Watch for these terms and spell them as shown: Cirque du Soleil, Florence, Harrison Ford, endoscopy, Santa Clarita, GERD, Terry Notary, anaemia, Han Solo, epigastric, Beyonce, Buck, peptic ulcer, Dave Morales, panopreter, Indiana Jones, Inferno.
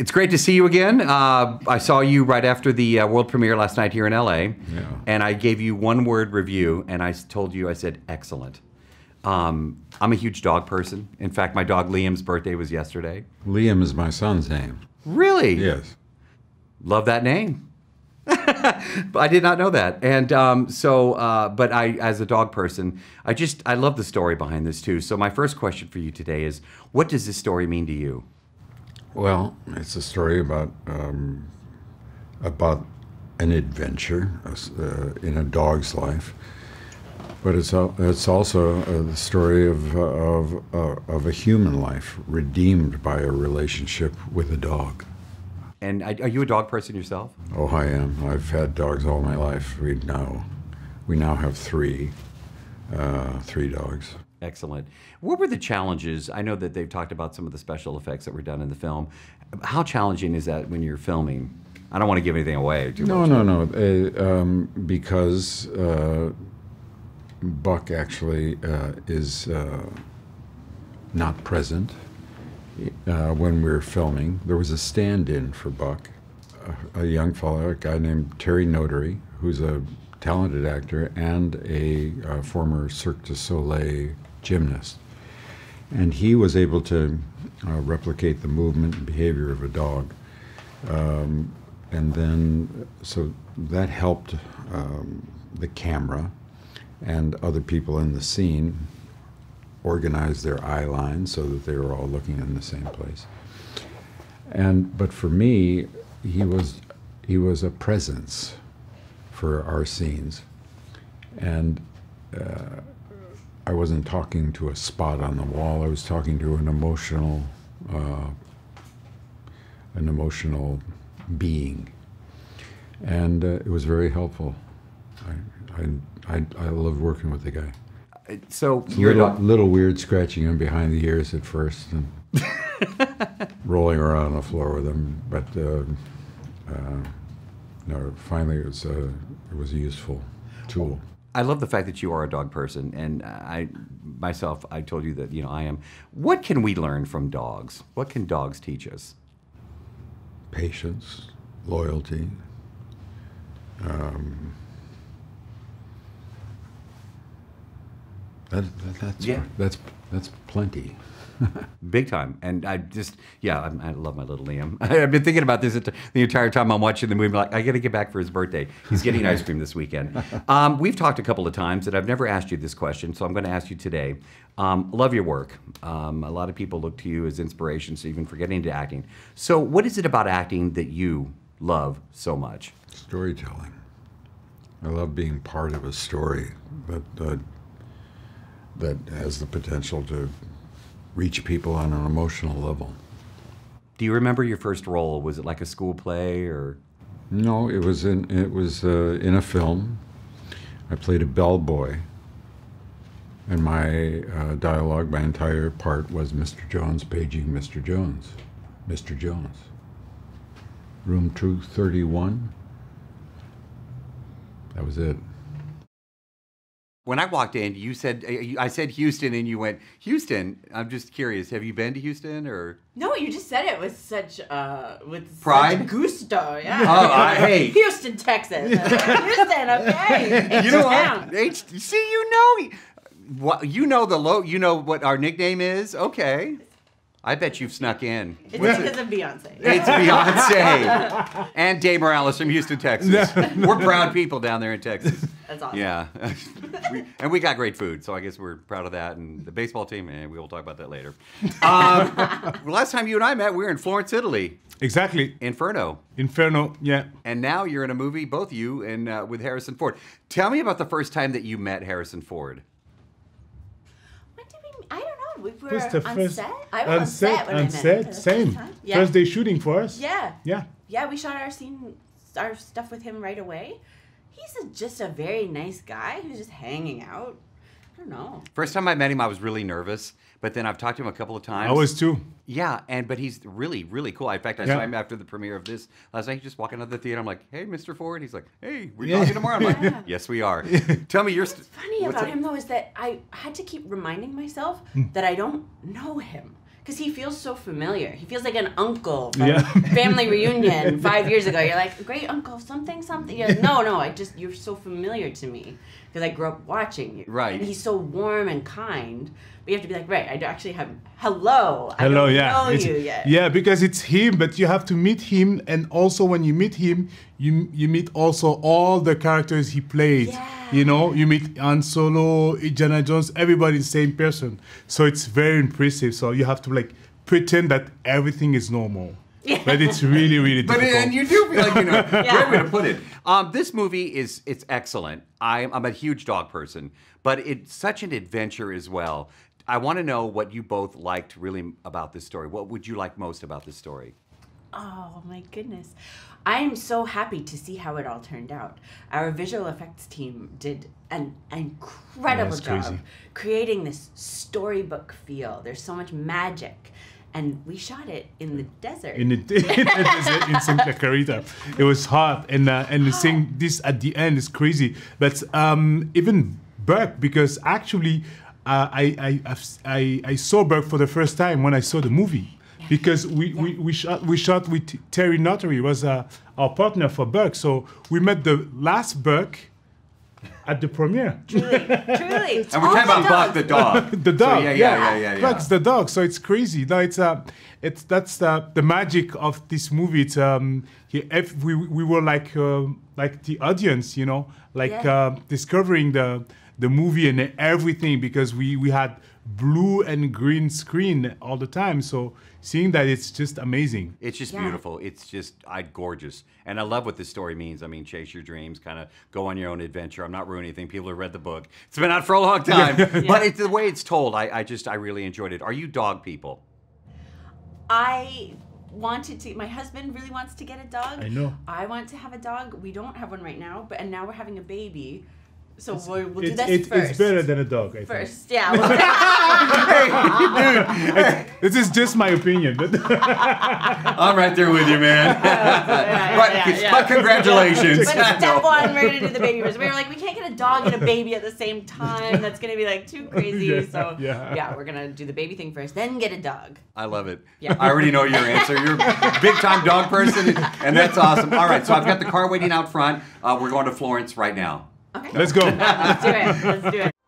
It's great to see you again. I saw you right after the world premiere last night here in LA, and I gave you one-word review, and I told you, I said, excellent. I'm a huge dog person. In fact, my dog Liam's birthday was yesterday. Liam is my son's name. Really? Yes. Love that name. I did not know that. And but I, as a dog person, I love the story behind this too. So my first question for you today is, what does this story mean to you? Well, it's a story about an adventure in a dog's life, but it's also the story of a human life redeemed by a relationship with a dog. And are you a dog person yourself? Oh, I am. I've had dogs all my life. We now have three dogs. Excellent. What were the challenges? I know that they've talked about some of the special effects that were done in the film. How challenging is that when you're filming? I don't want to give anything away. No, no, no. Because Buck actually is not present when we were filming. There was a stand-in for Buck, a young fellow, a guy named Terry Notary, who's a talented actor and a former Cirque du Soleil gymnast, and he was able to replicate the movement and behavior of a dog, and then so that helped the camera and other people in the scene organize their eye lines so that they were all looking in the same place. And but for me, he was a presence for our scenes, and I wasn't talking to a spot on the wall. I was talking to an emotional being, and it was very helpful. I loved working with the guy. So you're a little weird, scratching him behind the ears at first, and rolling around on the floor with him, but no, finally it was a useful tool. I love the fact that you are a dog person, and I told you that, you know, I am. What can we learn from dogs? What can dogs teach us? Patience, loyalty, that's plenty. Big time. And I just, yeah, I love my little Liam. I've been thinking about this the entire time I'm watching the movie. Like, I got to get back for his birthday. He's getting ice cream this weekend. We've talked a couple of times, and I've never asked you this question, so I'm going to ask you today. Love your work. A lot of people look to you as inspiration, so even for getting into acting. So what is it about acting that you love so much? Storytelling. I love being part of a story that has the potential to reach people on an emotional level. Do you remember your first role? Was it like a school play or? No, it was in a film. I played a bellboy, and my dialogue, my entire part was Mr. Jones paging Mr. Jones. Mr. Jones. Room 231. That was it. When I walked in, you said, I said Houston, and you went, Houston? I'm just curious, have you been to Houston or? No, you just said it with such, pride? Such gusto, yeah. Oh, hey. Houston, Texas. Houston, okay. You know what? See, you know what our nickname is? Okay. I bet you've snuck in. It's because of Beyonce. It's Beyonce. And Dave Morales from Houston, Texas. We're proud people down there in Texas. That's awesome. Yeah. And we got great food, so I guess we're proud of that. And the baseball team, and we will talk about that later. Last time you and I met, we were in Florence, Italy. Exactly. Inferno. Inferno, yeah. And now you're in a movie, both of you, and with Harrison Ford. Tell me about the first time that you met Harrison Ford. We were on set? I was on set, same. Yeah. First day shooting for us. Yeah. Yeah. Yeah, we shot our scene, our stuff with him right away. He's just a very nice guy who's just hanging out. I don't know. First time I met him, I was really nervous, but then I've talked to him a couple of times. I was too. Yeah, but he's really, really cool. In fact, I saw him after the premiere of this last night. He's just walking out of the theater. I'm like, hey, Mr. Ford. He's like, hey, we're talking tomorrow. I'm like, yes, we are. Tell me your story. What's funny about him, though, is that I had to keep reminding myself that I don't know him. because he feels so familiar. He feels like an uncle from family reunion 5 years ago. You're like, great uncle, something, something. You're like, no, no, I just, you're so familiar to me because I grew up watching you. Right. And he's so warm and kind. But you have to be like, right, I actually have, hello, I don't know you yet. Yeah, because it's him, but you have to meet him. And also when you meet him, you meet also all the characters he played. Yeah. You know, you meet Han Solo, Indiana Jones, everybody's the same person. So it's very impressive. So you have to like pretend that everything is normal. Yeah. But it's really, really difficult. But, and you do feel like, you know, great way to put it. This movie is, it's excellent. I'm a huge dog person, but it's such an adventure as well. I want to know what you both liked really about this story. What would you like most about this story? Oh my goodness. I am so happy to see how it all turned out. Our visual effects team did an incredible job creating this storybook feel. There's so much magic. And we shot it in the desert. In the desert in Santa Clarita. It was hot. And seeing this at the end is crazy. But even Buck, because actually I saw Buck for the first time when I saw the movie. Because we shot with Terry Notary, who was our partner for Buck. So we met the last Buck at the premiere. Truly, truly. And we're talking about Buck the dog. The dog, so, yeah. Buck's the dog, so it's crazy. No, it's that's the magic of this movie. It's we were like the audience, you know, discovering the movie and everything, because we had blue and green screen all the time. So seeing that, it's just amazing. It's just beautiful. It's just gorgeous. And I love what this story means. I mean, chase your dreams, kind of go on your own adventure. I'm not ruining anything. People have read the book. It's been out for a long time. But it's the way it's told, I really enjoyed it. Are you dog people? I wanted to, my husband really wants to get a dog. I know. I want to have a dog. We don't have one right now, but and now we're having a baby. So we'll do that first. It's better than a dog, I think. First, yeah. This is just my opinion. I'm right there with you, man. But congratulations. But step one, we're going to do the baby first. We were like, we can't get a dog and a baby at the same time. That's going to be like too crazy. So yeah, we're going to do the baby thing first, then get a dog. I love it. Yeah. I already know your answer. You're a big-time dog person, and that's awesome. All right, so I've got the car waiting out front. We're going to Florence right now. Okay. Let's go. Let's do it. Let's do it.